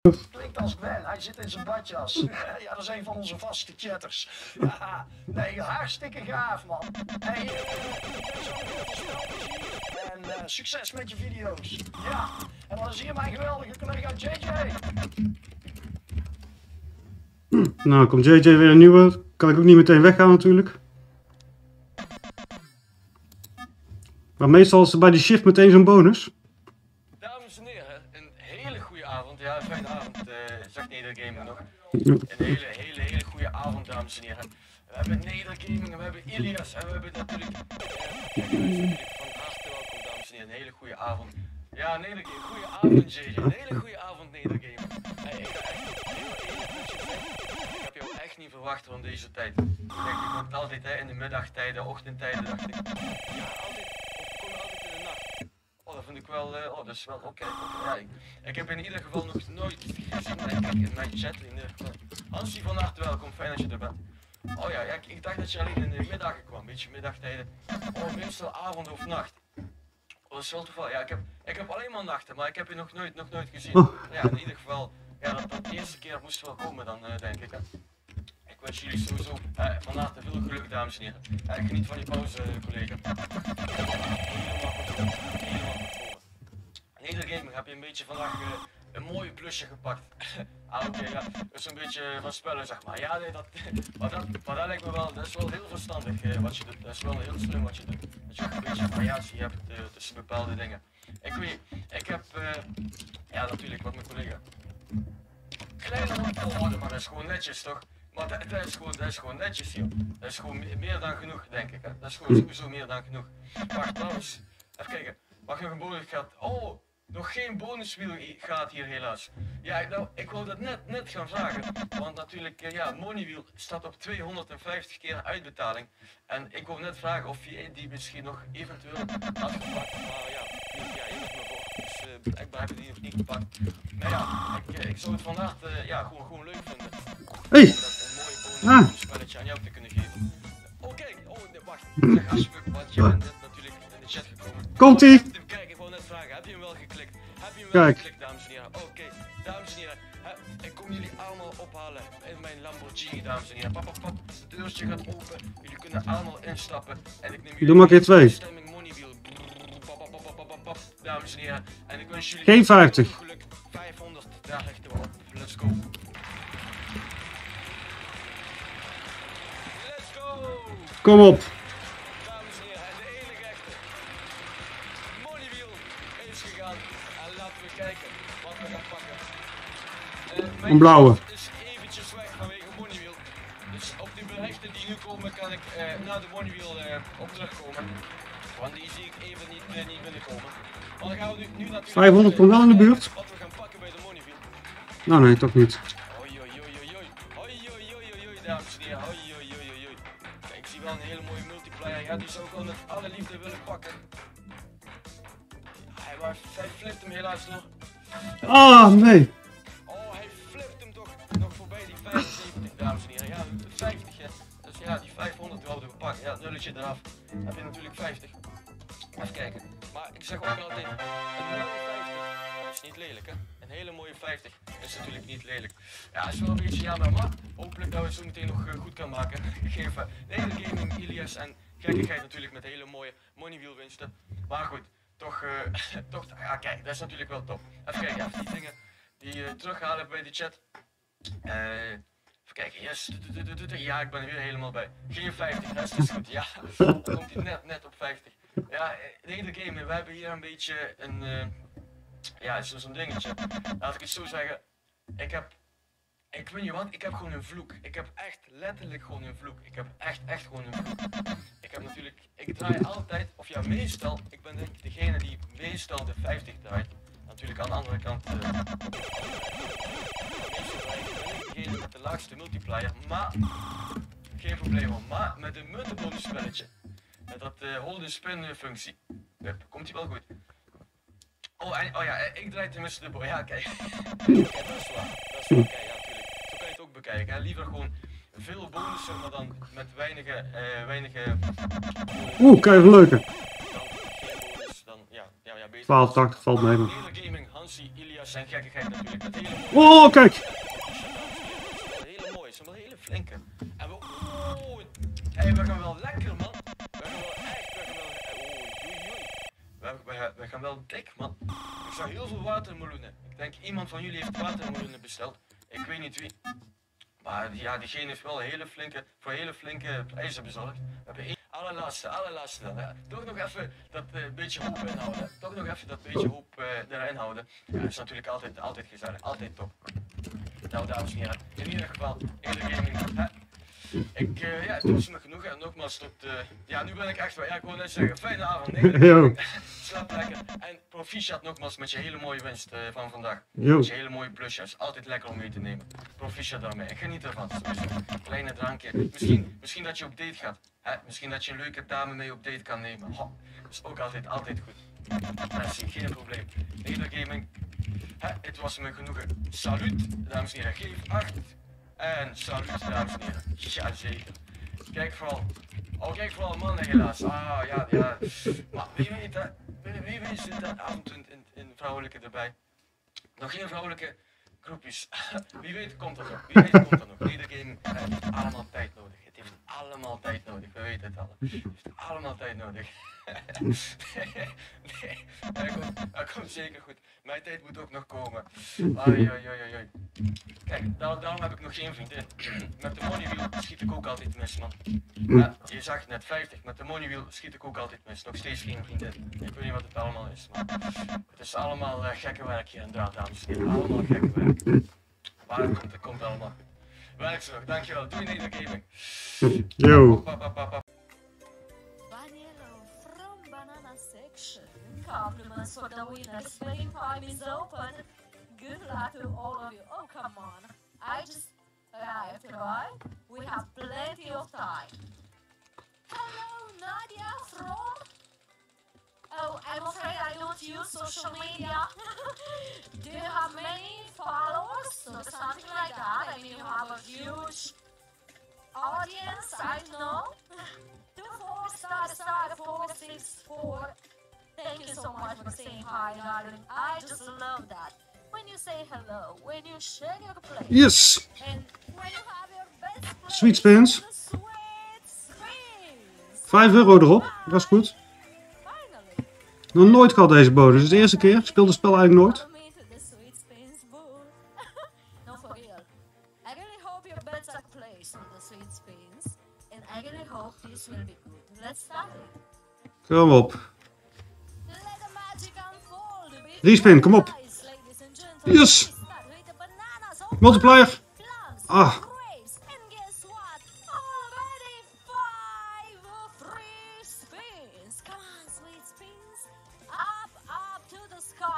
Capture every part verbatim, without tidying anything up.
Het klinkt als man, hij zit in zijn badjas. Ja, dat is een van onze vaste chatters. Ja, nee, hartstikke gaaf, man. Hey, en uh, succes met je video's. Ja, en dan is hier mijn geweldige collega J J. Hm, nou, komt J J weer een nieuwe. Kan ik ook niet meteen weggaan natuurlijk. Maar meestal is er bij die shift meteen zo'n bonus. Ja, fijne avond, uh, zegt Nedergaming nog. Een hele, hele, hele goede avond, dames en heren. We hebben Nedergaming, we hebben Ilias en we hebben natuurlijk... Uh, van harte welkom, dames en heren. Een hele goede avond. Ja, Nedergaming, goede avond, J J. Een hele goede avond, Nedergaming. Hey, ik heb echt heel, heel goed gezegd. Ik heb jou echt niet verwacht rond deze tijd. Kijk, je komt altijd hè, in de middagtijden, ochtendtijden, dacht ik. Ja, altijd. Dat vind ik wel, uh, oh dat is wel oké, okay, okay. Ja, ik, ik heb in ieder geval nog nooit gezien, maar ik kijk in mijn chat in ieder geval. Hansie, van harte welkom, fijn dat je er bent. Oh ja, ik, ik dacht dat je alleen in de middagen kwam, beetje middagtijden. Oh, meestal avond of nacht. Oh, dat is wel toeval, ja, ik heb, ik heb alleen maar nachten, maar ik heb je nog nooit, nog nooit gezien. Ja, in ieder geval, ja, dat, dat de eerste keer moest wel komen dan, uh, denk ik. Hè. Ik wens jullie sowieso uh, van harte veel geluk, dames en heren. Uh, geniet van je pauze, uh, collega. Nedergaming, heb je een beetje vandaag uh, een mooie plusje gepakt. Ah, oké, okay, ja. Dus een beetje van spellen, zeg maar. Ja, nee, dat, maar, dat, maar dat lijkt me wel, dat is wel heel verstandig uh, wat je doet. Dat is wel heel slim wat je doet. Dat je ook een beetje variatie hebt uh, tussen bepaalde dingen. Ik weet, ik heb, uh, ja natuurlijk, wat mijn collega. Kleine handel, maar dat is gewoon netjes, toch? Maar dat, dat, is gewoon, dat is gewoon netjes, joh. Dat is gewoon meer dan genoeg, denk ik. Hè? Dat is gewoon sowieso meer dan genoeg. Maar trouwens, even kijken. Mag nog een bonus gaat? Oh! Nog geen bonuswiel gaat hier helaas. Ja, nou, ik wou dat net, net gaan vragen. Want natuurlijk, ja, Moneywiel staat op tweehonderdvijftig keer uitbetaling. En ik wou net vragen of je die misschien nog eventueel had gepakt. Maar ja, ja je moet me voor. Dus uh, blijkbaar heb je die nog niet gepakt. Maar ja, ik, ik zou het vandaag uh, ja, gewoon, gewoon leuk vinden. Hey. Om dat een mooie bonusspelletje aan jou te kunnen geven. Oké, okay. Oh, wacht. Zeg alsjeblieft, want je bent net natuurlijk in de chat gekomen. Komt-ie! Kijk, dames en heren. Oké, okay, dames en heren. Ik kom jullie allemaal ophalen in mijn Lamborghini, dames en heren. Papa, pap, het deurtje gaat open. Jullie kunnen allemaal instappen. En ik neem jullie. Doe maar keer twee. Dames en heren. En ik wens jullie. Geen vijftig. Geluk. vijfhonderd. Daar richten we op. Let's go. Let's go. Kom op. Een blauwe. Is eventjes weg vanwege Moneywheel. Dus op die berichten die nu komen kan ik uh, naar de Moneywheel uh, op terugkomen. Want die zie ik even niet, uh, niet binnenkomen. Maar dan gaan we nu, nu natuurlijk... vijfhonderd komt wel in de buurt. Wat we gaan pakken bij de Moneywheel. Nou nee, toch niet. Oi, oi, oi, oi, oi. Oi, oi, oi, oi, oi, dames en heren. Oi, oi, oi, oi, oi. Ik zie wel een hele mooie multiplier. Ja, die zou ik al met alle liefde willen pakken. Hij, was, hij flipt hem helaas nog. Ah, oh, nee. vijfenzeventig, dames en heren, ja, vijftig, hè. Dus ja, die vijfhonderd wilden we pakken. Ja, nulletje eraf. Dan heb je natuurlijk vijftig. Even kijken. Maar ik zeg ook altijd, een mooie vijftig, dat is niet lelijk, hè. Een hele mooie vijftig is natuurlijk niet lelijk. Ja, is wel een beetje jammer, maar hopelijk dat we het zo meteen nog goed kan maken. Geen Nedergaming, Ilias en gekkigheid natuurlijk met hele mooie moneywheel winsten. Maar goed, toch, euh, toch, ja, kijk, dat is natuurlijk wel top. Even kijken, even die dingen die uh, terughalen bij de chat. Uh, even kijken, yes, ja, ik ben er weer helemaal bij. Geen vijftig, dat is goed, ja. Dan komt hij net, net op vijftig. Ja, de hele game, we hebben hier een beetje een, uh, ja, zo'n dingetje. Laat ik het zo zeggen, ik heb, ik weet niet wat, ik heb gewoon een vloek. Ik heb echt letterlijk gewoon een vloek. Ik heb echt, echt gewoon een vloek. Ik heb natuurlijk, ik draai altijd, of ja, meestal, ik ben denk ik degene die meestal de vijftig draait. Natuurlijk aan de andere kant... Uh, met de laagste multiplier, maar geen probleem hoor, maar met een muntenbonus spelletje, met dat uh, hold and spin functie, hup, komt die wel goed. Oh, en, oh ja, ik draai tenminste de bo, ja kijk, ja, dat is waar, dat is waar, kijk, ja natuurlijk, zo kan je het ook bekijken, hè. Liever gewoon veel bonussen, maar dan met weinige, uh, weinige... Oeh, kijk een leuke! Dan geen bonus, dan ja, ja, ja beter. twaalf tachtig valt mee. Gaming, Hansie, Ilya. Ilias zijn gekkigheid natuurlijk. Met hele mooie... Oh, kijk! Ze hele mooie, ze zijn wel hele flinke. En we... Oh, hey, we gaan wel lekker, man. We gaan wel echt, we gaan wel... Oh, doei, doei. We gaan wel dik, man. Ik zag heel veel watermeloenen. Ik denk, iemand van jullie heeft watermeloenen besteld. Ik weet niet wie. Maar ja, diegene heeft wel hele flinke, voor hele flinke prijzen bezorgd. We hebben één... Allerlaatste, allerlaatste dan. Ja, toch nog even dat uh, beetje hoop erin houden. Toch nog even dat beetje hoop uh, erin houden. Ja, dat is natuurlijk altijd, altijd gezellig. Altijd top. Nou, dames en heren. In ieder geval, Nedergaming. Hè? Ik, uh, ja, het was me genoeg. En nogmaals, tot, uh, ja, nu ben ik echt wel. Ja, ik wou net zeggen, fijne avond. Nedergaming. Slaap lekker. En proficiat nogmaals met je hele mooie winst uh, van vandaag. Yo. Met je hele mooie plusjes. Altijd lekker om mee te nemen. Proficiat daarmee. En geniet ervan. Dus een kleine drankje. Misschien, misschien dat je op date gaat. He, misschien dat je een leuke dame mee op date kan nemen. Ho, dat is ook altijd, altijd goed. Merci, geen probleem. Nedergaming. Het was me genoegen. Salut, dames en heren. Geef acht. En salut, dames en heren. Jazeker. Kijk vooral. Oh, kijk vooral mannen helaas. Ah, ja, ja. Maar wie weet, hè. Wie, wie weet zit dat avond in, in, in vrouwelijke erbij. Nog geen vrouwelijke groepjes. Wie weet komt er nog. Wie weet komt er nog. Nedergaming heeft allemaal tijd nodig. Het heeft allemaal tijd nodig, we weten het al. Het heeft allemaal tijd nodig. Nee, dat komt, dat komt zeker goed. Mijn tijd moet ook nog komen. Ai, ai, ai, ai. Kijk, daar, daarom heb ik nog geen vriendin. Met de moneywheel schiet ik ook altijd mis, man. Ja, je zag net vijftig, met de moneywheel schiet ik ook altijd mis. Nog steeds geen vriendin. Ik weet niet wat het allemaal is, man. Het is allemaal uh, gekke werk hier inderdaad, dames en heren. Allemaal gekke werk. Maar het komt, het komt allemaal goed. Werk zo, dankjewel. Doei Nedergaming. Yo. Vanilla from banana section. Compliments for the winners. Playing time is open. Good luck to all of you. Oh, come on. I just arrived, right? We have plenty of time. Hello, Nadia from... Oh, I'm afraid I don't use social media. Do you have many followers or something like that? I mean, you have a huge audience, I know. two four star star four six four. Thank you so much for saying hi, darling. I just love that. When you say hello, when you share your plate. Yes. And when you have your best plate. Sweet spins. vijf euro erop, dat is goed. Nog nooit gehad deze bonus. Dit is de eerste keer. Ik speel het spel eigenlijk nooit. Kom op. Respin, kom op. Yes! Multiplier. Ah.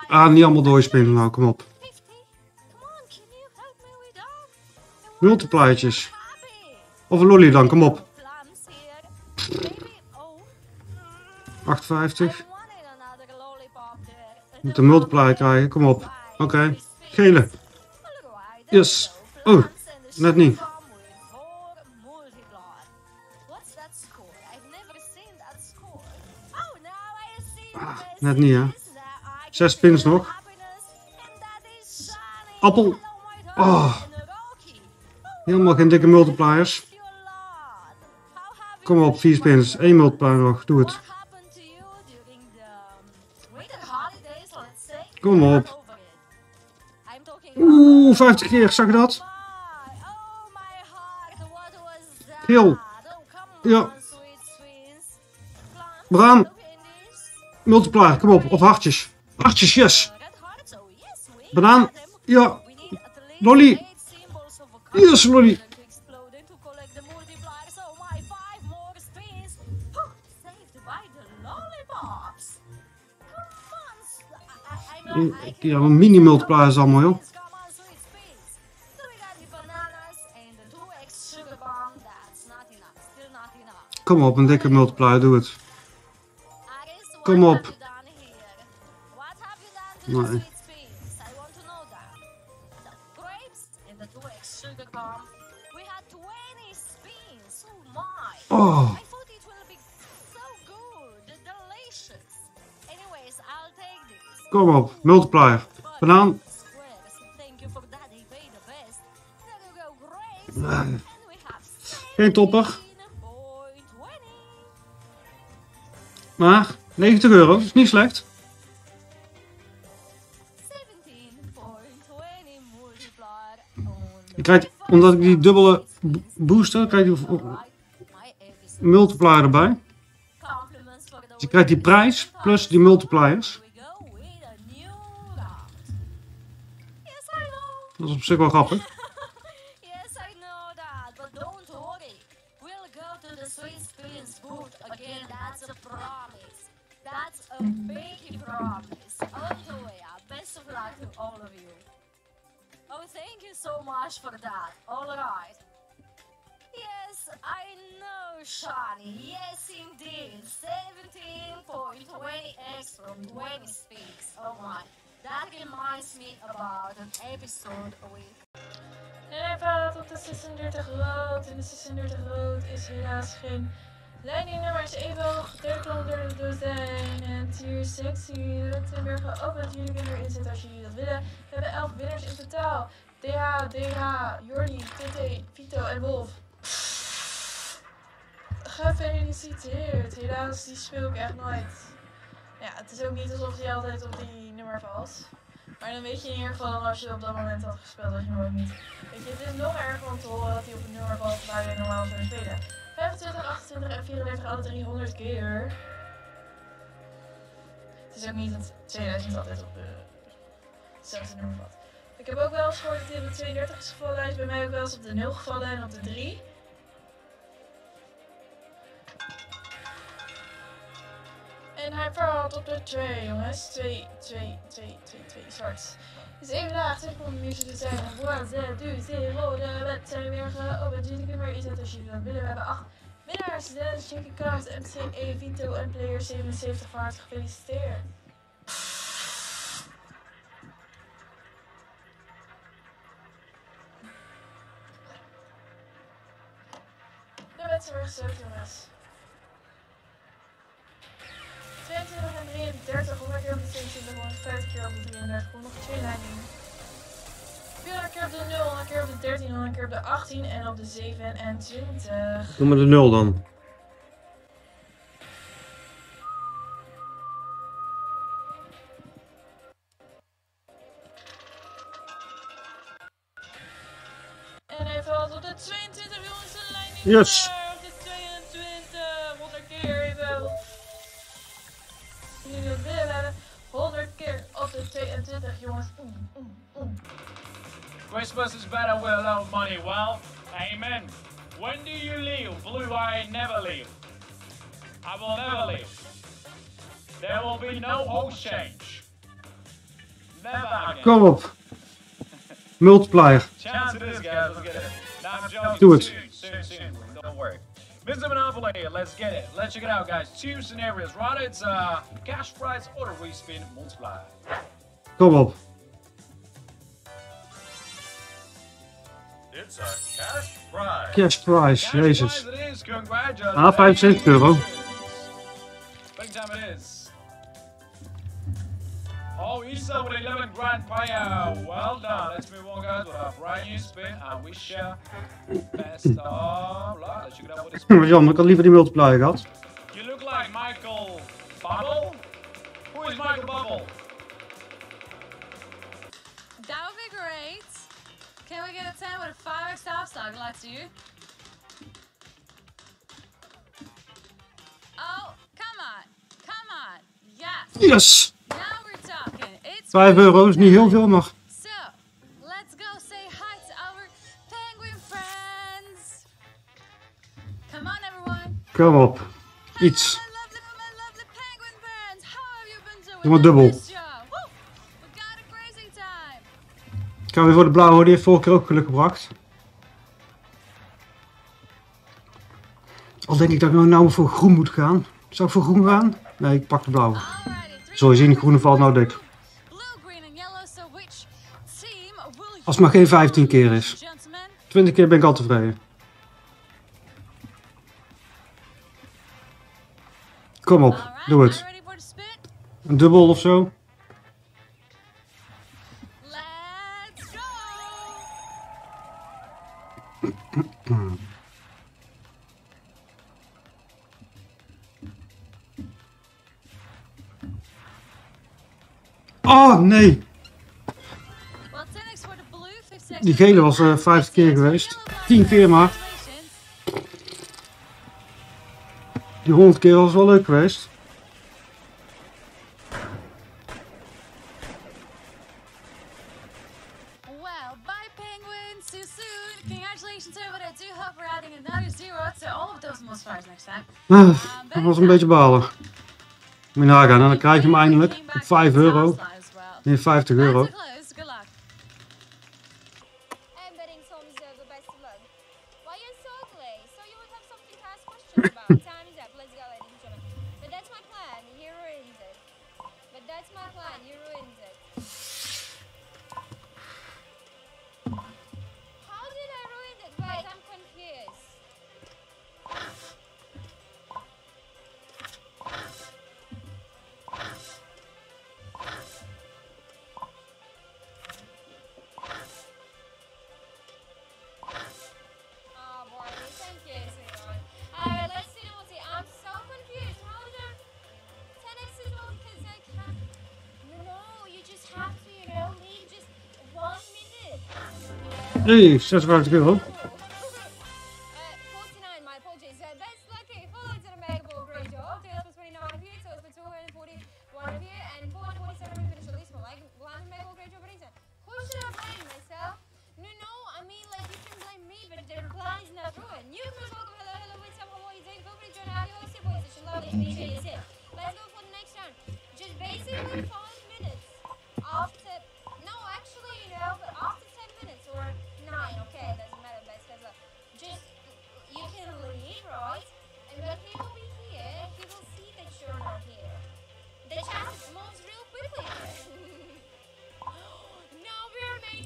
Ah, niet allemaal doorspelen nou, kom op. Multipliertjes. Of een lolly dan, kom op. acht vijftig. Moet een multiplier krijgen, kom op. Oké, okay. Gele. Yes. Oh, net niet. Ah, net niet hè. Zes pins nog. Appel. Oh. Helemaal geen dikke multipliers. Kom op, vier pins. Eén multiplier nog. Doe het. Kom op. Oeh, vijftig keer. Zag je dat? Heel. Ja. Bram. Multiplier. Kom op. Of hartjes. Hartjes, yes. Banaan, ja. Lolly. Yes, lolly. Ja, een mini-multiplier is allemaal, joh. Kom op, een dikke multiplier, doe het. Kom op. Nee. Oh. Kom op, multiplier. Banaan. Ah. Geen topper. Maar negentig euro is niet slecht. Ik krijg, omdat ik die dubbele booster, krijg ik die multiplier erbij. Dus ik krijg die prijs plus die multipliers. Dat is op zich wel grappig. So much for that. All right. Yes, I know, Shani. Yes, indeed. seventeen point two x from twenty speaks. Oh my. That reminds me about an episode with. En hij op de zesendertig rood. En de zesendertig rood is helaas geen leidingnummer. Is even hoog gedrukt onder de dozijn. En tier zestien. Ruttenbergen ook dat jullie winnaar in zit als jullie dat willen. We hebben elf winnaars in totaal. D H, D H, Jordi, T T, Vito en Wolf. Gefeliciteerd. Helaas, die speel ik echt nooit. Ja, het is ook niet alsof die altijd op die nummer valt. Maar dan weet je in ieder geval, als je op dat moment had gespeeld, dat je nooit niet. Weet je, het is nog erger om te horen dat hij op een nummer valt waar je normaal zou spelen. vijfentwintig, achtentwintig en vierendertig, alle driehonderd keer. Het is ook niet dat tweeduizend altijd op uh, hetzelfde nummer valt. Ik heb ook wel eens gehoord dat dit op de tweeëndertig is gevallen. Hij is bij mij ook wel eens op de nul gevallen en op de drie. En hij valt op de twee, jongens. twee, twee, twee, twee, twee, zwart. Dus even laag, zeg maar om de muur te zijn. één, zes, drie, nul, de wedstrijd weer op het nummer is dat als jullie dat willen. We hebben acht winnaars. Dennis, Jackie Kaas, M C E, Vito en Player zevenenzeventig. Van harte gefeliciteerd. twintig en drieëndertig, honderd keer op de tweeëntwintig, honderdvijftig keer op de drieëndertig, nog twee leidingen. vierhonderd keer op de nul, honderd keer op de dertien, honderd keer op de achttien en op de zevenentwintig. Doe maar de nul dan. En hij valt op de tweeëntwintig, jongens, de leiding. Yes! Christmas is better with a lot of money, well, amen. When do you leave? Blue I never leave. I will never leave. There will be no whole change. Never again. Kom op. Multiplier. Chance it is, guys, let's get it. No, I'm joking. Do it. Soon, soon, soon. Don't worry. Mister Monopoly, let's get it. Let's check it out, guys. Two scenarios, right? It's uh, cash prize or a re-spin multiplier. Kom op. It's a cash prize. Cash prize, cash Jezus. Ah, vijfenzeventig euro. Oh, he's up with eleven grand payout. Well done. Let's move on, guys. We'll have a brand new spin. I wish you best of luck. Let's check it out with this. Jammer, ik had liever die multiplier gehad. You look like Michael Bubble? Who is Michael Bubble? That would be great. Can we get a ten with a five x half stock like you? Oh, come on. Come on. Yes. Yes. Now we're talking. It's vijf euro is niet heel veel, maar. So, let's go say hi to our penguin friends. Come on everyone. Kom op. Iets. Hello, my lovely, my lovely penguin friends. How have you been doing? Doe maar dubbel. Ik ga weer voor de blauwe, die heeft vorige keer ook geluk gebracht. Al denk ik dat ik nou voor groen moet gaan. Zou ik voor groen gaan? Nee, ik pak de blauwe. Zul je zien, de groene valt nou dik. Als het maar geen vijftien keer is. twintig keer ben ik al tevreden. Kom op, doe het. Een dubbel of zo. Oh nee! Die gele was uh, vijftig keer geweest. tien keer maar. Die honderd keer was wel leuk geweest. Ah, dat was een beetje balen. Moet je nagaan, en dan krijg je hem eindelijk op vijf euro. Nee, vijftig euro. Hey, zesenvijftig euro.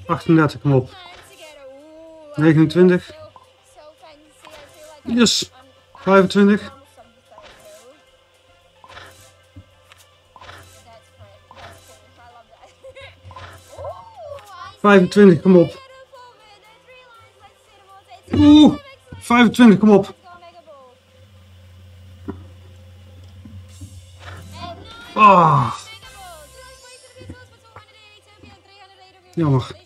achtendertig, kom op. negenentwintig. Yes. vijfentwintig. vijfentwintig, kom op. Oeh. vijfentwintig, kom op. Ah. Jammer.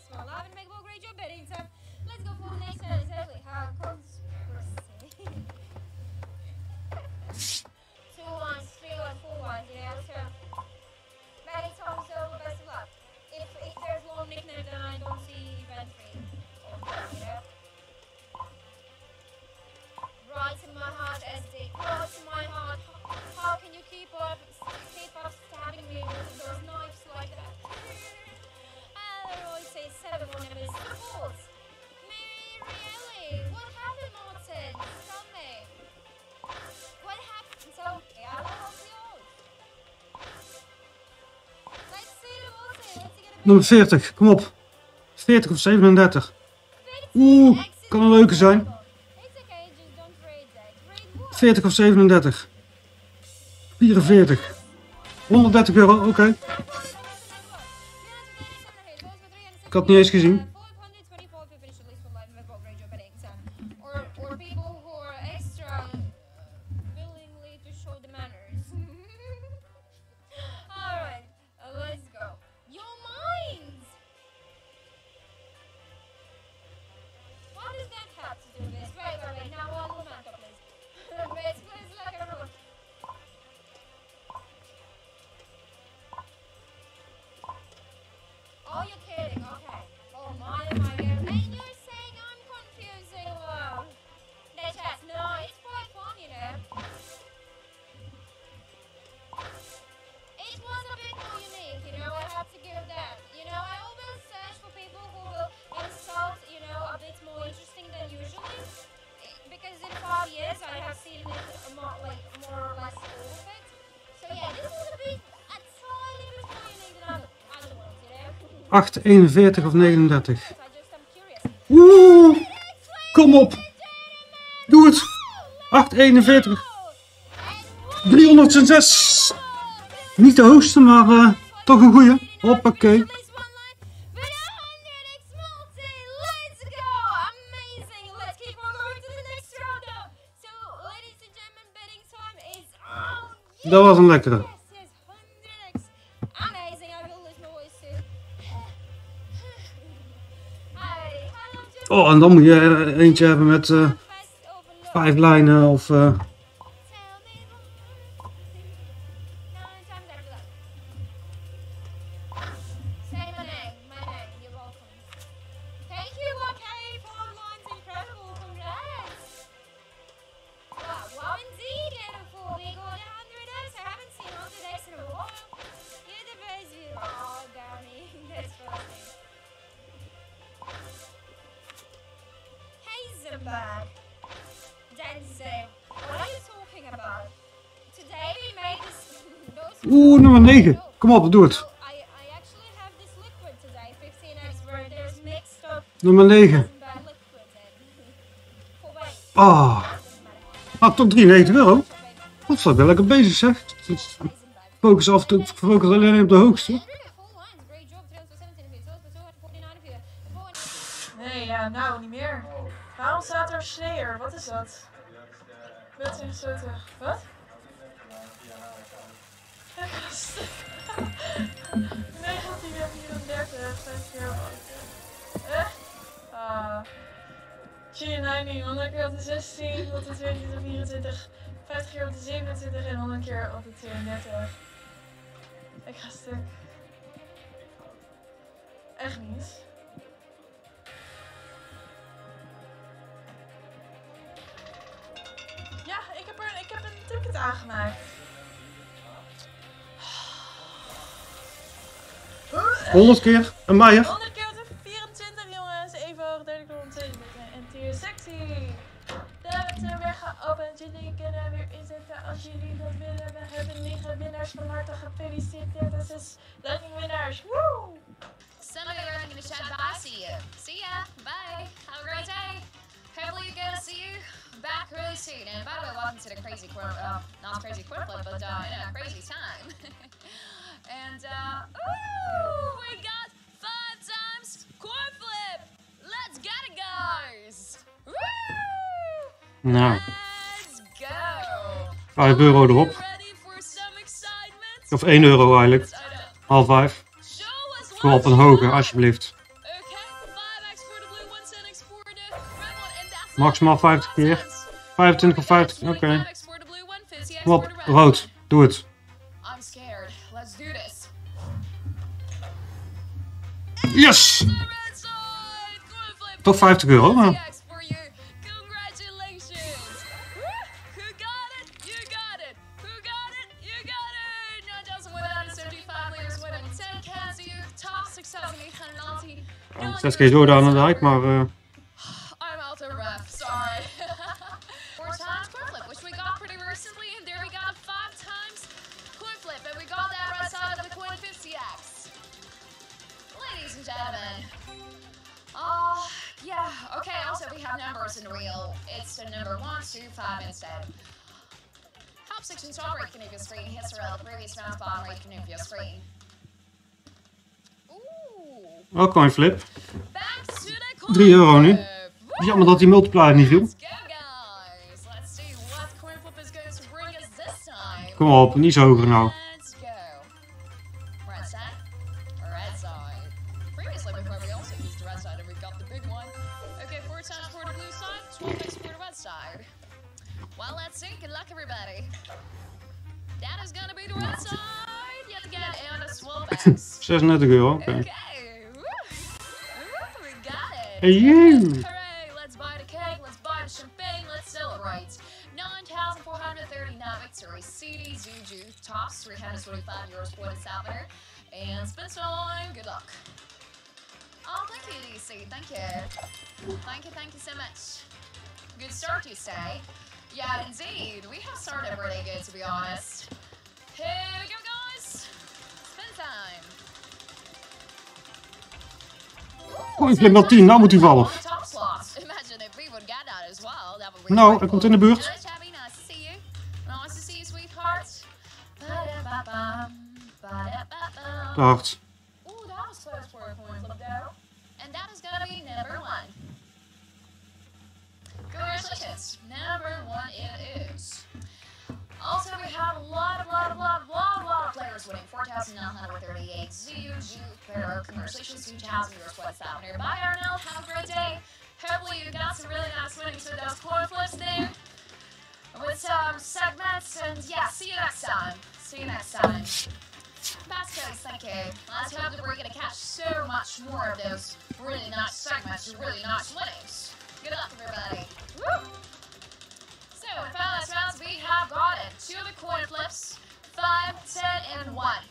Nummer veertig, kom op. veertig of zevenendertig. Oeh, kan een leuke zijn. veertig of zevenendertig. vierenveertig. honderddertig euro, oké. Okay. Ik had het niet eens gezien. acht, eenenveertig of negenendertig. Oeh, kom op. Doe het. acht, eenenveertig. driehonderdzes. Niet de hoogste, maar uh, toch een goeie. Hoppakee. Dat was een lekkere. Oh, en dan moet je eentje hebben met uh, vijf lijnen of... Uh... Oeh, nummer negen. Kom op, doe het. Nummer negen. Ah. Ah, tot drieënnegentig euro. Wat staat wel lekker bezig, zeg. Focus, af, focus alleen op de hoogste. Nee, ja, nou, niet meer. Waarom staat er sneeuw? Wat is dat? Wat is dat? Wat? negentien vierendertig, vijf euro. Echt? Ah. negentien, honderd keer op de zestien, honderdtweeëntwintig, vierentwintig, vijftig keer op de zevenentwintig en honderd keer op de tweeëndertig. Ik ga stuk. Echt niet. Ja, ik heb, er, ik heb een ticket aangemaakt. honderd keer, een meier. honderd keer op de vierentwintig, jongens. Even hoog, derde keer op de tweeëntwintig. En tier sexy. Daar hebben we weer geopend. Jullie kunnen weer inzetten als jullie dat willen. We hebben negen winnaars. Van harte gefeliciteerd. Dat is leiding winnaars. Woe! Somebody writing in the chat, I see you. See ya. Bye. Have a great day. Hopefully we're gonna see you back really soon. And by the way, welcome to the crazy corp, uh, not crazy corp, but uh, in a crazy time. And uh, ooh, we got five times coin flip. Let's get it, guys. Woo! Nou. Let's go. vijf euro erop. Of één euro eigenlijk. Half vijf. Kom op een hoge, alsjeblieft. Maximaal vijftig keer. vijfentwintig of vijftig, oké. Okay. Kom op, rood. Doe het. Yes! Toch vijftig euro, maar... Ja, zes keer door aan de dijk, maar... Uh... Ook coin flip. drie euro nu. Jammer dat die multiplier niet viel. Kom op, niet zo hoger nou. zesentwintig euro, oké. Okay. Hey you! Hooray! Let's buy the cake, let's buy the champagne, let's celebrate. nine thousand four hundred thirty-nine victories. C D, Juju, tops, three hundred twenty-five euros for this hour. And spend time, good luck. Oh, thank you, D C, thank you. Thank you, thank you so much. Good start, you say? Yeah, indeed, we have started really good, to be honest. Here we go, guys! Spend time! Coin flip wel tien, nou moet hij vallen. Nou, hij komt in de buurt. Te hard. Also, we have a lot, a lot, a lot, a lot, a lot of players winning four thousand nine hundred thirty-eight. Zuju, Zuju, Congratulations, two thousand euros. What's that? Bye, Arnel. Have a great day. Probably that's really nice winning to those four flips there. With some segments, and yeah, see you next time. See you next time. Bastos, thank you. Let's hope that we're going to catch so much more of those really nice segments and really nice winnings. Good luck, everybody. Woo! So, fellas, rounds we have got it. Two of the coin flips, five, ten, and one.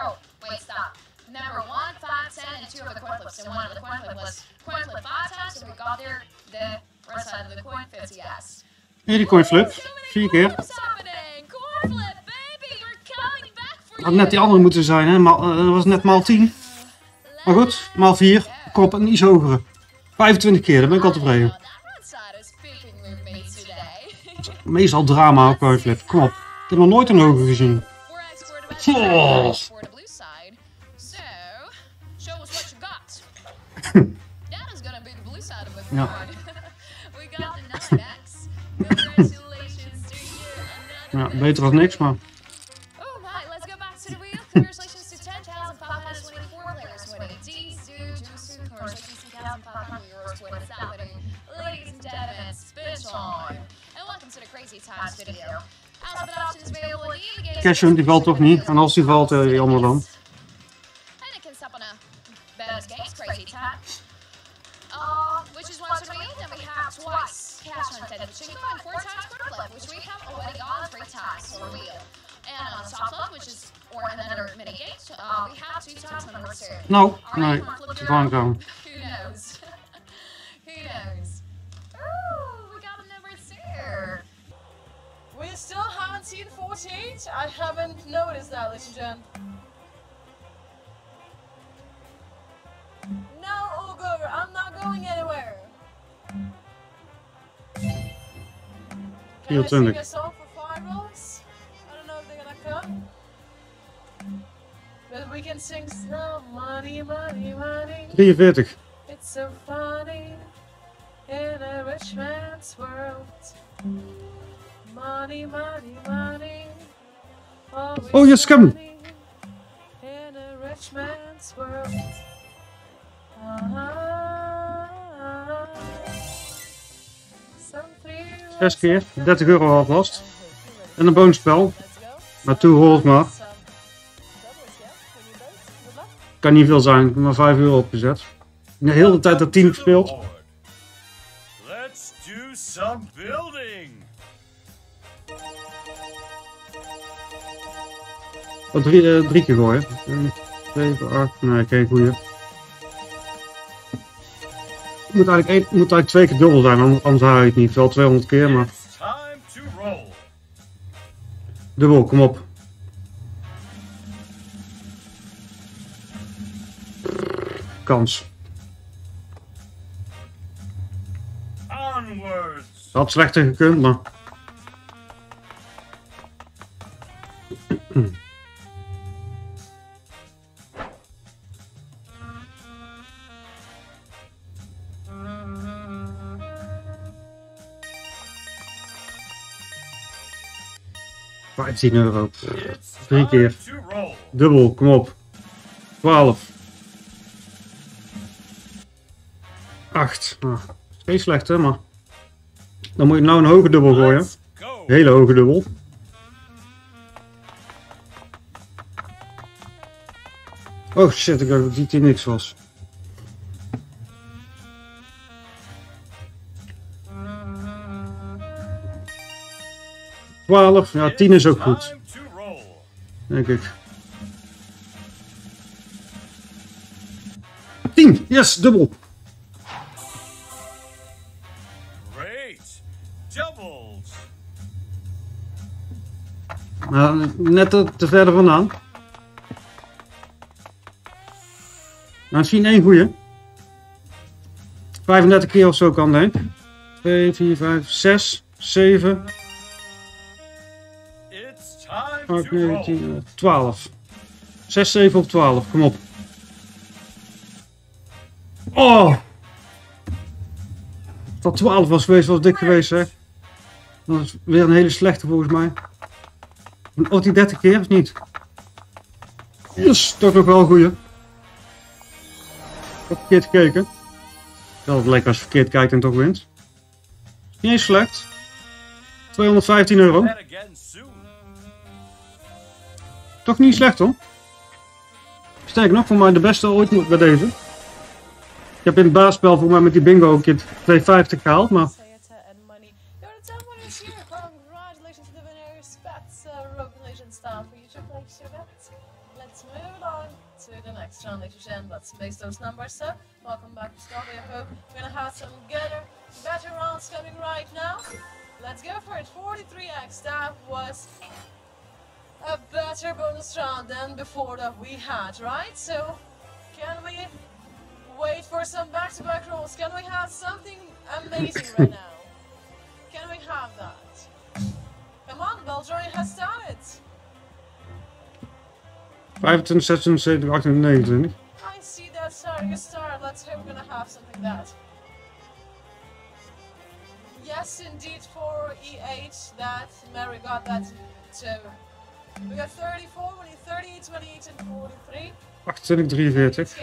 Oh, wait, stop. Number one, five, ten, and two of the coin flips, and one of the coin flip was coin flip five times, so we got there the right side of the coin fifty yes. Hier die coin flip, vier keer. Had net die andere moeten zijn, hè? Maal, dat was net maal tien. Maar goed, maal vier, kop en iets hogere. vijfentwintig keer, daar ben ik al tevreden. Meestal drama op coin flip, kom op. Ik heb nog nooit een hogere gezien. Oh. Ja. Ja, beter dan niks, maar... Cashroom die valt toch niet, en als die valt, eh, jammer dan. Nou, nee, het is gewoon gaan. We still haven't seen forty-eight. I haven't noticed that, ladies and gentlemen. No, Ogre, I'm not going anywhere. Can I sing a song for five rolls? I don't know if they're gonna come. But we can sing some money, money, money. drieënveertig. It's so funny in a rich man's world. Money, money, money. Oh, je scum! In a rich man's world. Zes keer, dertig euro alvast. En een bonusspel. Maar toe hoort maar. Kan niet veel zijn, ik heb maar vijf euro opgezet. De hele tijd dat tien gespeeld. Let's do some building! Oh, drie, uh, drie keer gooien. zeven, acht, nee, geen goeie. Het moet eigenlijk, één, moet eigenlijk twee keer dubbel zijn, anders haal je het niet. Wel tweehonderd keer, maar... Dubbel, kom op. Kans. Had slechter gekund, maar... vijftien euro. Drie keer. Dubbel, kom op. twaalf. acht. Nou, steeds slecht, hè, maar... Dan moet je nou een hoge dubbel gooien. Hele hoge dubbel. Oh shit, ik dacht dat die niks was. twaalf, ja, tien is ook goed. Denk ik. tien, yes, dubbel. Great. Doubles. Nou, net te, te verder vandaan. Nou, misschien één goeie. vijfendertig keer of zo kan, denk ik. twee, vier, vijf, zes, zeven. twaalf. zes, zeven op twaalf, kom op. Oh! Dat twaalf was geweest, was dik geweest, hè. Dat is weer een hele slechte volgens mij. Of die dertig keer, of niet? Yes, toch nog wel een goeie. Ik heb verkeerd gekeken. Wel lekker als je verkeerd kijkt en toch wint. Niet eens slecht. tweehonderdvijftien euro. Toch niet slecht hoor. Sterker nog, voor mij de beste ooit bij deze. Ik heb in het baasspel voor mij met die bingo een keer twee vijftig gehaald, maar... Let's go for it. forty-three x. That was a better bonus round than before that we had, right? So can we wait for some back-to-back rolls? Can we have something amazing right now? Can we have that? Come on, Beljoy has done it. vijfentwintig, zesentwintig, achtennegentig. I see that starting a star. Let's hope we're gonna have something that. Yes, indeed, for E H, that Mary got that too. We got thirty-four, we need thirty-eight, twenty-eight, and forty-three. achtentwintig, drieënveertig.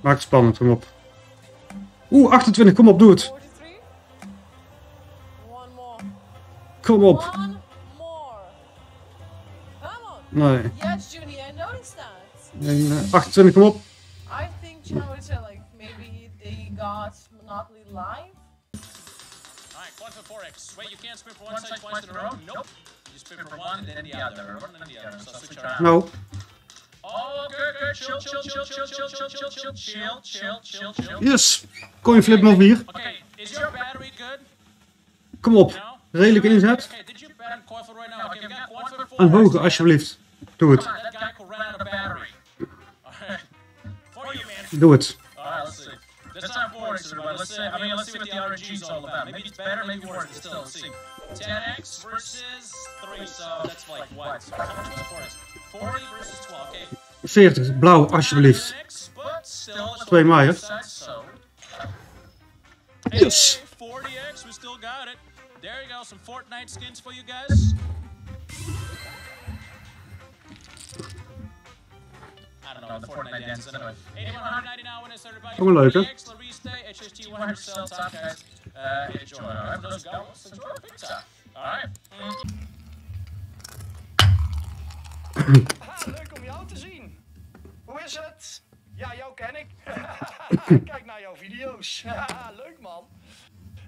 Maak het spannend, kom op. Oeh, achtentwintig, kom op, doe het. Kom op. Nee. achtentwintig, kom op. I think, you know, it's like maybe they got Monopoly Live. four x, wait, you can't spin for one side twice in a row? Nope. You spin for one and then the other, one and then the other, so switch around. No. Oh, good, good, chill, chill, chill, chill, chill, chill, chill, chill, chill, chill, chill, chill. Yes, coin flip nog hier. Okay, is your battery good? Kom op, redelijk inzet. Een hoge, alsjeblieft. Doe het. Doe het. Let's not boring, everybody. Let's say, I mean, let's see what the R N G is all about. Maybe it's better, maybe worse, but still, let's see. ten x versus three, so that's like what? forty versus twelve, okay. veertig, blauw, alsjeblieft. twee mei, hè? Yes! forty x, we still got it. There you go, some Fortnite skins for you guys. I don't know, the Fortnite dance, anyway. eighty-one ninety now winners, everybody. Kom leuk, hè? Leuk om jou te zien. Hoe is het? Ja, jou ken ik. Kijk naar jouw video's. Leuk, man.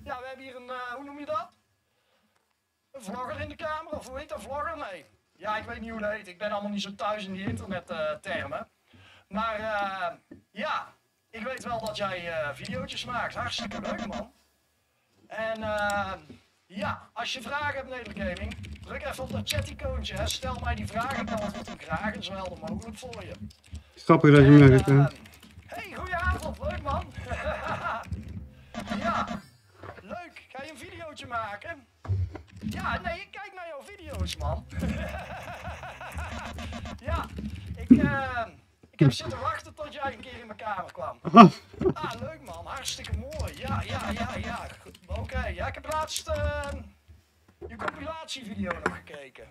Ja, we hebben hier een, uh, hoe noem je dat? Een vlogger in de kamer, of hoe heet dat? Vlogger? Nee. Ja, ik weet niet hoe dat heet. Ik ben allemaal niet zo thuis in die internettermen. Uh, maar uh, ja, ik weet wel dat jij uh, video's maakt. Hartstikke leuk, man. En uh, ja, als je vragen hebt, Nedergaming, druk even op dat chat-icoontje. Hè. Stel mij die vragen, dan wordt het graag en zo helder mogelijk voor je. Grappig dat je me hebt, hè. Hey, goeie avond. Leuk, man. Ja, leuk. Ga je een videootje maken? Ja, nee, ik kijk naar jouw video's, man. Ja, ik, uh, ik heb zitten wachten tot jij een keer in mijn kamer kwam. Ah, leuk, man. Hartstikke mooi. Ja, ja, ja, ja. Oké, okay. Ja, ik heb laatst uh, je compilatievideo nog gekeken.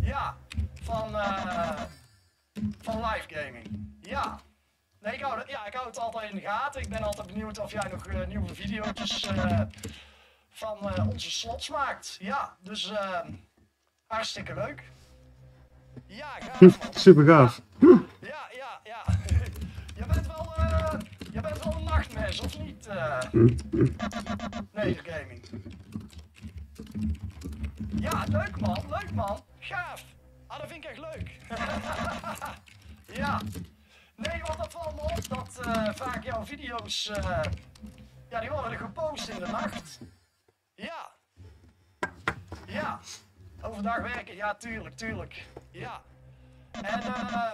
Ja, van, uh, van live gaming. Ja. Nee, ik hou, ja, ik hou het altijd in de gaten. Ik ben altijd benieuwd of jij nog uh, nieuwe video's... Uh, van uh, onze slots maakt. Ja, dus uh, hartstikke leuk. Ja, gaaf, man. Super gaaf. Ja, ja, ja. Je bent wel, uh, je bent wel een nachtmens, of niet? Uh... Nedergaming. Ja, leuk, man. Leuk, man. Gaaf. Ah, dat vind ik echt leuk. Ja. Nee, want dat valt me op dat uh, vaak jouw video's... Uh, ja, die worden gepost in de nacht. Ja, ja, overdag werken, ja, tuurlijk, tuurlijk, ja. En uh,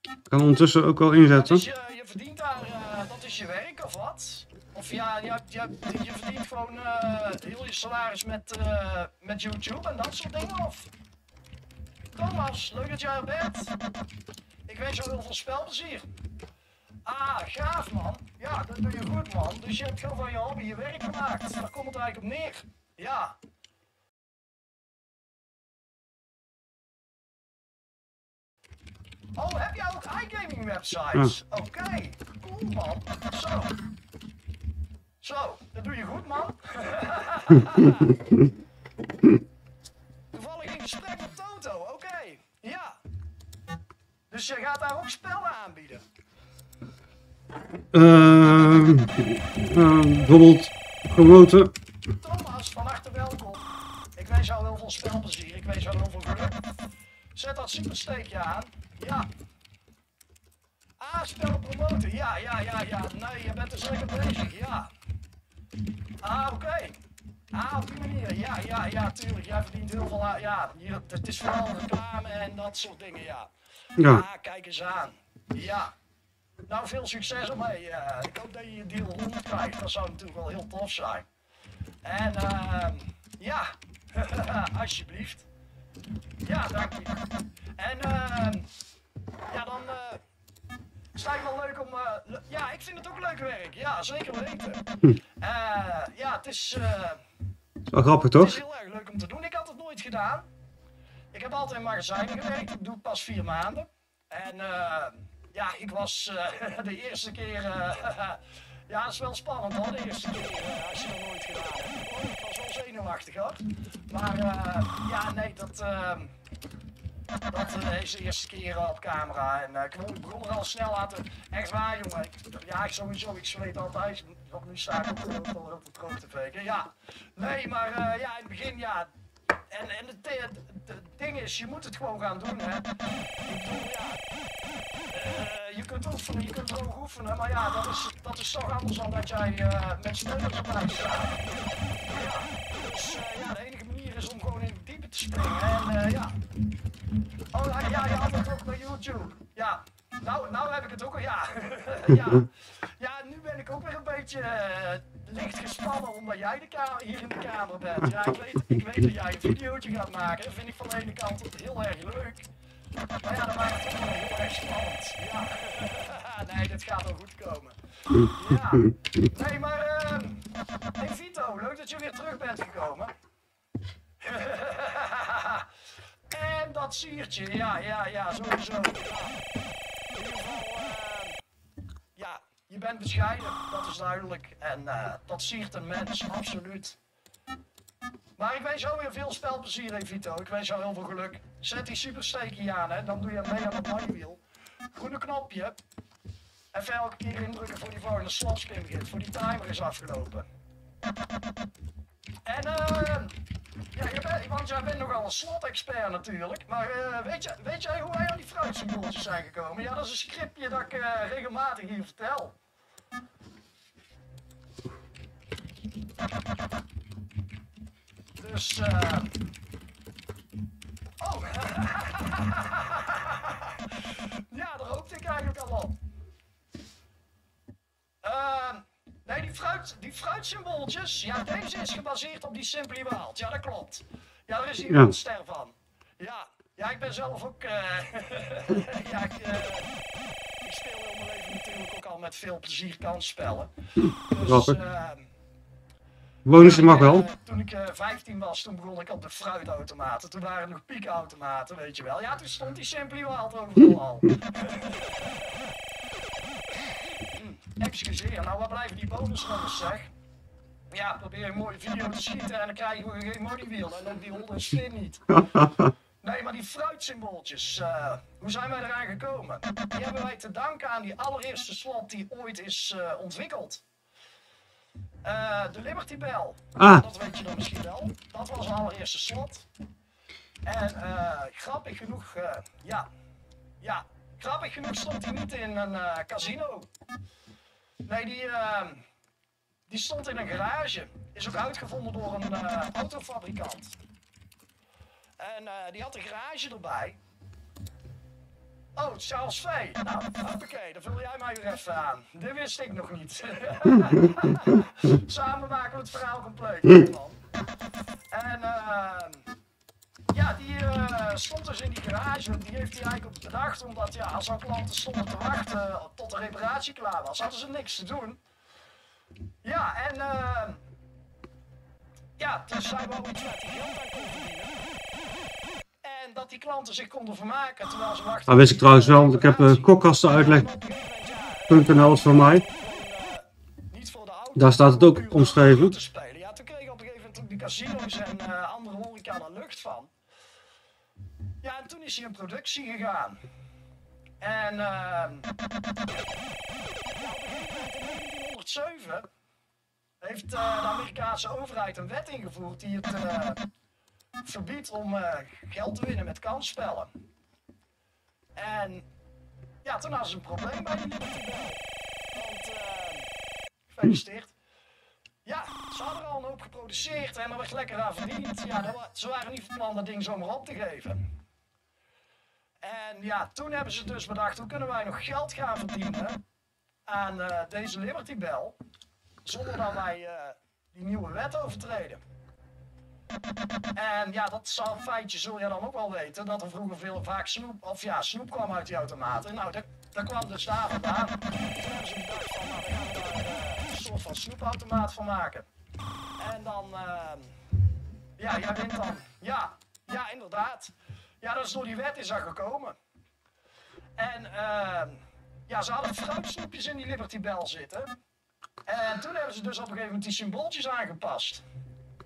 ik kan ondertussen ook wel inzetten. Dus je, je verdient daar, uh, dat is je werk of wat? Of ja, je, je, je verdient gewoon uh, heel je salaris met, uh, met YouTube en dat soort dingen, of? Thomas, leuk dat jij er bent. Ik wens jou heel veel spelplezier. Ah, gaaf, man. Ja, dat doe je goed, man. Dus je hebt gewoon van je hobby je werk gemaakt. Daar komt het eigenlijk op neer. Ja. Oh, heb jij ook iGaming websites? Ah. Oké, okay. Cool man. Zo. Zo, dat doe je goed man. Toevallig in gesprek met Toto, oké. Okay. Ja. Dus je gaat daar ook spellen aanbieden? Ehm, uh, uh, bijvoorbeeld gewoten. Thomas, van harte welkom. Ik wens jou heel veel spelplezier, ik wens jou heel veel geluk. Zet dat supersteekje aan. Ja. Ah, spel promoten. Ja, ja, ja, ja. Nee, je bent er zeker bezig. Ja. Ah, oké. Okay. Ah, op die manier. Ja, ja, ja, tuurlijk. Jij verdient heel veel aan. Ja, het is vooral reclame en dat soort dingen, ja. Ja. Ah, kijk eens aan. Ja. Nou, veel succes ermee. Uh, ik hoop dat je je deal rond krijgt. Dat zou natuurlijk wel heel tof zijn. En, uh, ja. Alsjeblieft. Ja, dank je. En, uh, ja, dan... Uh, het is eigenlijk wel leuk om... Uh, le ja, ik vind het ook leuk werk. Ja, zeker weten. Hm. Uh, ja, het is... Uh, het is wel grappig, toch? Het is heel erg leuk om te doen. Ik had het nooit gedaan. Ik heb altijd in magazijnen gewerkt. Ik doe het pas vier maanden. En uh, ja, ik was uh, de eerste keer... Uh, ja, dat is wel spannend hoor, de eerste keer uh, als je dat nooit gedaan hebt. Oh, ik was wel zenuwachtig hoor. Maar uh, ja, nee, dat... Uh, Dat uh, is de eerste keer uh, op camera en uh, ik begon er al snel aan te... Echt waar jongen, ik, ja ik sowieso, ik zweet altijd, want nu sta ik op de, op de troon te veken. Ja, nee maar uh, ja in het begin ja, en, en het, het ding is, je moet het gewoon gaan doen hè. Ik bedoel, ja, uh, je kunt oefenen, je kunt droog oefenen, maar ja dat is, dat is toch anders dan dat jij uh, met steuners erbij staat. Ja, dus uh, ja de enige manier is om gewoon in het diepe te springen en uh, ja. Oh ja, je had het ook bij YouTube. Ja, nou, nou heb ik het ook al, ja. ja. Ja, nu ben ik ook weer een beetje uh, licht gespannen omdat jij de hier in de kamer bent. Ja, ik weet, ik weet dat jij een videootje gaat maken. Dat vind ik van de ene kant heel erg leuk. Maar ja, dat maakt het ook wel heel erg spannend. Ja, nee, dit gaat wel goed komen. Ja, nee, maar... Uh, hey Vito, leuk dat je weer terug bent gekomen. En dat siertje, ja, ja, ja, sowieso. Ja. In ieder geval, uh, ja, je bent bescheiden, dat is duidelijk. En uh, dat siert een mens, absoluut. Maar ik wens jou weer veel spelplezier, hè, Vito. Ik wens jou heel veel geluk. Zet die supersteekje aan, hè, dan doe je mee aan het maaiwiel. Groene knopje. Even elke keer indrukken voor die volgende slapspin begint, voor die timer is afgelopen. En, eh... Uh, ja, je bent, want jij bent nogal een slot-expert natuurlijk, maar uh, weet, je, weet jij hoe wij aan die fruitsymbooltjes zijn gekomen? Ja, dat is een scriptje dat ik uh, regelmatig hier vertel. Dus, eh... Uh... Oh! ja, daar hoopte ik eigenlijk al op. Ehm... Uh... Nee, die, fruit, die fruitsymbooltjes, ja, deze is gebaseerd op die Simply Wild. Ja, dat klopt. Ja, daar is die ja. ster van. Ja, ja, ik ben zelf ook... Uh, ja, ik, uh, ik speel heel mijn leven natuurlijk ook al met veel plezier kansspellen. Dus, uh, wonen ze mag wel. Uh, toen ik uh, vijftien was, toen begon ik op de fruitautomaten. Toen waren er nog piekautomaten, weet je wel. Ja, toen stond die Simply Wild overal al. Excuseer, nou wat blijven die bonusrondes zeg? Ja, probeer een mooie video te schieten en dan krijgen we geen moneywiel en ook die honderd spin niet. Nee, maar die fruitsymbooltjes, uh, hoe zijn wij eraan gekomen? Die hebben wij te danken aan die allereerste slot die ooit is uh, ontwikkeld. Uh, de Liberty Bell, ah. Dat weet je dan misschien wel. Dat was de allereerste slot. En uh, grappig genoeg, uh, ja, ja, grappig genoeg stond die niet in een uh, casino. Nee, die, uh, die stond in een garage. Is ook uitgevonden door een uh, autofabrikant. En uh, die had een garage erbij. Oh, Charles V. Nou, hoppakee, dan vul jij mij weer even aan. Dit wist ik nog niet. Samen maken we het verhaal compleet. Man. En uh, ja, die uh, stond dus in die garage. Die heeft hij eigenlijk op bedacht. Omdat ja, als al klanten stonden te wachten tot de reparatie klaar was, hadden ze niks te doen. Ja, en uh, ja, toen zijn we ook iets met die geld aan kunnen verdienen. En dat die klanten zich konden vermaken terwijl ze wachten. Dat wist ik trouwens wel, want ik heb uh, kokkastenuitleg punt n l van mij. Daar staat het ook omschreven. Ja, toen kregen op een gegeven moment de casinos en uh, andere horeca daar lucht van. Ja, en toen is hij in productie gegaan. En uh, ja, op een gegeven moment in negentien honderdzeven heeft uh, de Amerikaanse overheid een wet ingevoerd die het uh, verbiedt om uh, geld te winnen met kansspellen. En ja, toen hadden ze een probleem bij de Liberty Bell. Want, uh, gefeliciteerd. Ja, ze hadden er al een hoop geproduceerd en er werd lekker aan verdiend. Ja, dat wa ze waren niet van plan dat ding zomaar op te geven. En ja, toen hebben ze dus bedacht, hoe kunnen wij nog geld gaan verdienen aan uh, deze Liberty Bell, zonder dat wij uh, die nieuwe wet overtreden. En ja, dat is al een feitje, zul je dan ook wel weten, dat er vroeger veel vaak snoep, of ja, snoep kwam uit die automaten. Nou, dat, dat kwam dus daar vandaan. Toen hebben ze bedacht van, nou, we gaan daar uh, een soort van snoepautomaat van maken. En dan, uh, ja, jij wint dan, ja, ja, inderdaad. Ja, dat is door die wet is dat gekomen. En, uh, ja, ze hadden fruitsnoepjes in die Liberty Bell zitten. En toen hebben ze dus op een gegeven moment die symbooltjes aangepast.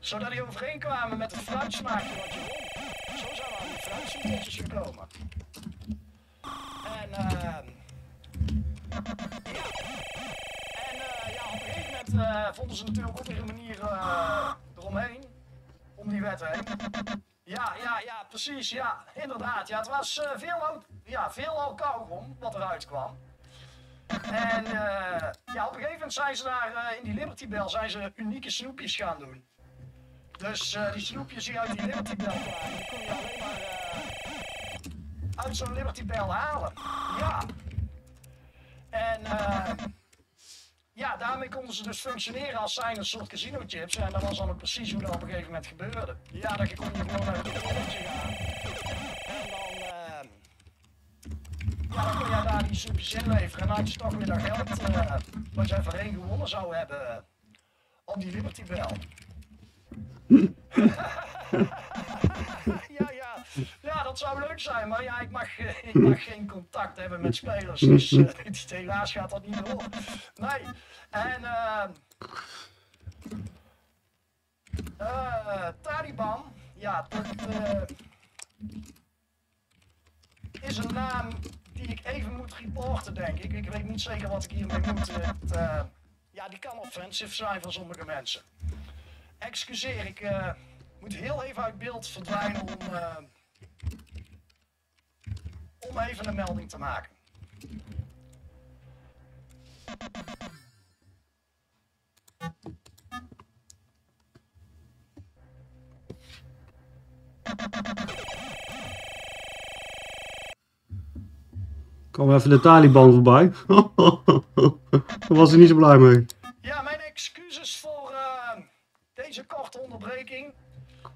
Zodat die overeenkwamen met het fruitsmaakje wat je won. Zo zijn we aan die fruitsnoepjes gekomen. En, uh, ja. En, uh, ja, op een gegeven moment uh, vonden ze natuurlijk ook weer een manier uh, eromheen. Om die wet heen. Ja, ja, ja, precies, ja, inderdaad. Ja, het was uh, veel, ja, veel kauwgom wat eruit kwam. En uh, ja, op een gegeven moment zijn ze daar uh, in die Liberty Bell zijn ze unieke snoepjes gaan doen. Dus uh, die snoepjes die uit die Liberty Bell kwamen, die kon je alleen maar uh, uit zo'n Liberty Bell halen. Ja. En uh, ja, daarmee konden ze dus functioneren als zijn een soort casino chips. En dat was dan ook precies hoe dat op een gegeven moment gebeurde. Ja, dat kon je gewoon uit het rolletje gaan. En dan, uh, ja, dan kon jij daar die snoepjes inleveren. En dan had je toch weer dat geld uh, wat jij voorheen gewonnen zou hebben uh, op die Liberty Bell. ja, ja. ja, dat zou leuk zijn, maar ja, ik mag, uh, ik mag geen contact hebben met spelers, dus uh, helaas gaat dat niet door. Nee, en uh, uh, Taliban, ja, dat uh, is een naam die ik even moet reporten, denk ik. Ik weet niet zeker wat ik hiermee moet. Het, uh, ja, die kan offensief zijn voor sommige mensen. Excuseer, ik uh, moet heel even uit beeld verdwijnen om, uh, om even een melding te maken. Kom even de Taliban voorbij. Daar was hij niet zo blij mee. Ja, mijn excuses voor... Uh... Deze korte onderbreking.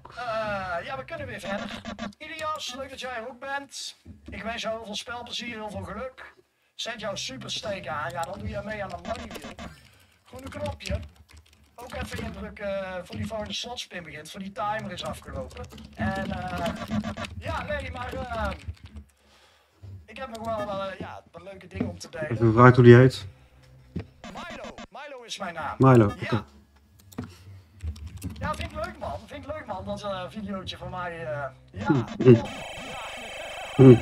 Uh, ja, we kunnen weer verder. Ilias, leuk dat jij er ook bent. Ik wens jou heel veel spelplezier, heel veel geluk. Zet jouw supersteek aan. Ja, dan doe je mee aan een money wheel. Groene knopje. Ook even indrukken voor die volgende slotspin begint. Voor die timer is afgelopen. En uh, ja, nee, maar uh, ik heb nog wel uh, ja, een leuke ding om te delen. Even vragen hoe die heet. Milow. Milow is mijn naam. Milow, ja. Okay. Ja, vind ik leuk man, vind ik leuk man, dat uh, videootje van mij, uh, ja, mm. ja. Mm.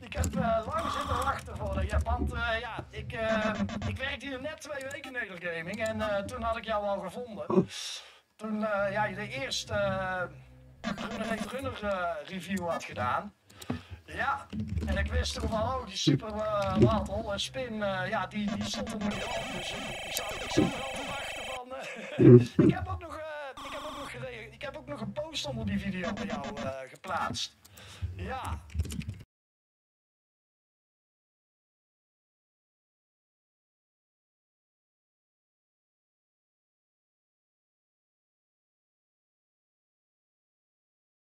Ik heb uh, lang zitten wachten voor de, ja, want uh, ja, ik, uh, ik werkte hier net twee weken in Nedergaming en uh, toen had ik jou al gevonden. Toen uh, ja, je de eerste uh, Runner Runner uh, review had gedaan. Ja, en ik wist toen van, oh, die super uh, latel en spin, uh, ja, die, die stond er nog niet op, dus ik, ik zou ik zat er al te wachten. ik, heb ook nog, uh, ik, heb ook nog ik heb ook nog een post onder die video bij jou uh, geplaatst. Ja,